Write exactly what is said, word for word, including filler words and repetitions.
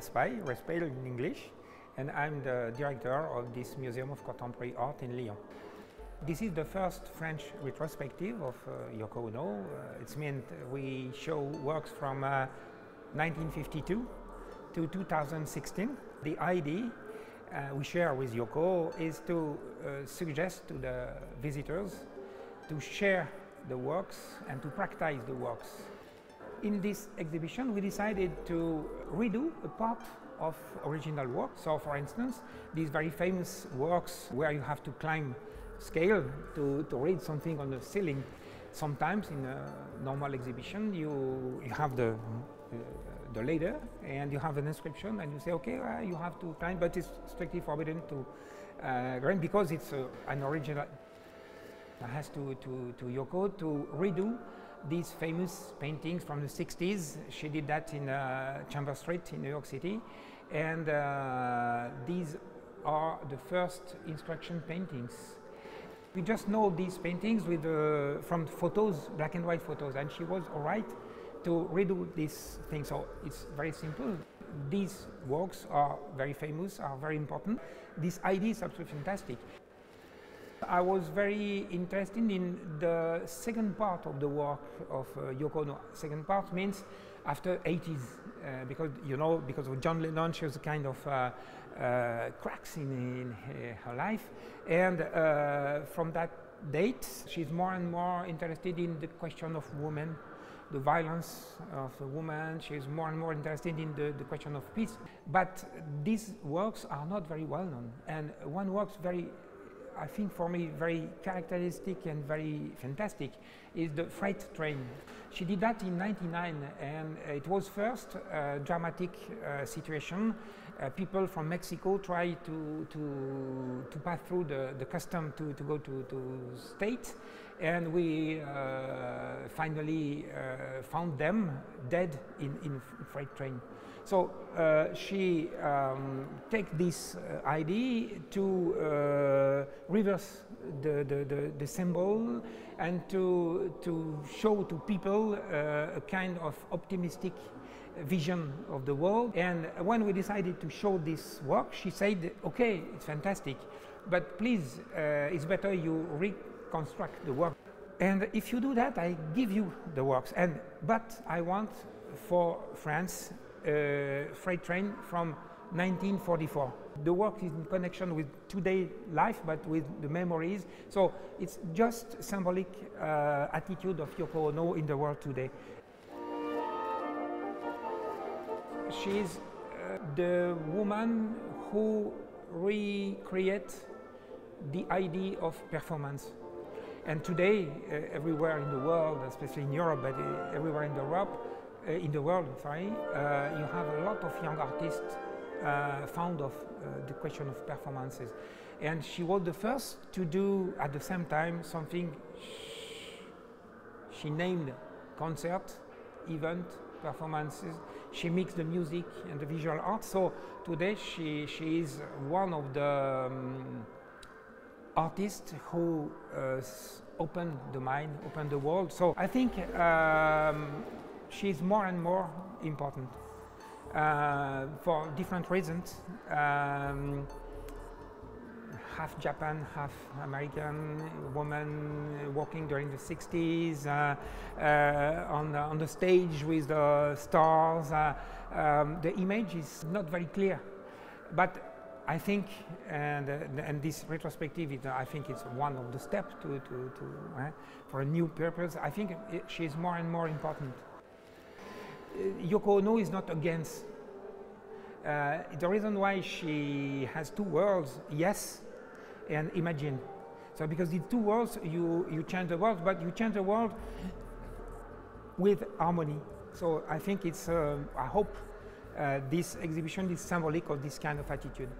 Raspail, Raspail in English, and I'm the director of this Museum of Contemporary Art in Lyon. This is the first French retrospective of uh, Yoko Ono. Uh, it's meant we show works from uh, nineteen fifty-two to two thousand sixteen. The idea uh, we share with Yoko is to uh, suggest to the visitors to share the works and to practice the works. In this exhibition, we decided to redo a part of original work. So, for instance, these very famous works where you have to climb scale to, to read something on the ceiling. Sometimes in a normal exhibition, you, you have the, uh, the ladder and you have an inscription and you say, okay, well, you have to climb, but it's strictly forbidden to climb uh, because it's uh, an original. I asked to, to, to Yoko to redo these famous paintings from the sixties. She did that in uh, Chambers Street in New York City. And uh, these are the first instruction paintings. We just know these paintings with, uh, from photos, black and white photos, and she was all right to redo this thing, so it's very simple. These works are very famous, are very important. This idea is absolutely fantastic. I was very interested in the second part of the work of uh, Yoko Ono. Second part means after eighties, uh, because, you know, because of John Lennon, she was a kind of uh, Uh, cracks in, in her life, and uh, from that date she's more and more interested in the question of women, the violence of the woman. She's more and more interested in the, the question of peace, but these works are not very well known, and one works very, I think for me, very characteristic and very fantastic is the freight train. She did that in ninety-nine, and it was first a dramatic uh, situation. Uh, people from Mexico try to, to, to pass through the, the custom to, to go to, to state, and we uh, finally uh, found them dead in, in freight train. So uh, she um, take this uh, idea to uh, reverse the, the, the, the symbol and to, to show to people uh, a kind of optimistic vision of the world. And when we decided to show this work, she said, okay, it's fantastic, but please, uh, it's better you reconstruct the work. And if you do that, I give you the works. And but I want for France uh, freight train from nineteen forty-four. The work is in connection with today's life, but with the memories. So it's just symbolic uh, attitude of Yoko Ono in the world today. She is uh, the woman who recreates the idea of performance. And today, uh, everywhere in the world, especially in Europe, but uh, everywhere in the Europe, uh, in the world, sorry, uh, you have a lot of young artists uh, fond of uh, the question of performances. And she was the first to do, at the same time, something she named concert, event, performances. She mixed the music and the visual art, so today she, she is one of the um, artists who uh, opened the mind, opened the world. So I think um, she's more and more important uh, for different reasons. Um, half Japan, half American woman walking during the sixties uh, uh, on, the, on the stage with the stars. Uh, um, the image is not very clear, but I think, and, uh, and this retrospective, it, uh, I think it's one of the steps to, to, to uh, for a new purpose. I think it, she is more and more important. Uh, Yoko Ono is not against. Uh, the reason why she has two worlds, yes, and imagine. So because in two worlds, you, you change the world, but you change the world with harmony. So I think it's, uh, I hope uh, this exhibition is symbolic of this kind of attitude.